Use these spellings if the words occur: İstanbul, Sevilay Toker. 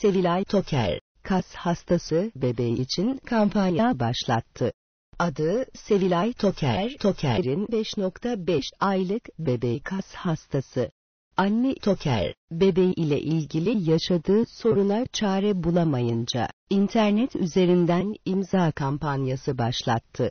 Sevilay Toker, kas hastası bebeği için kampanya başlattı. Adı Sevilay Toker. Toker'in 5,5 aylık bebeği kas hastası. Anne Toker, bebeği ile ilgili yaşadığı soruna çare bulamayınca, internet üzerinden imza kampanyası başlattı.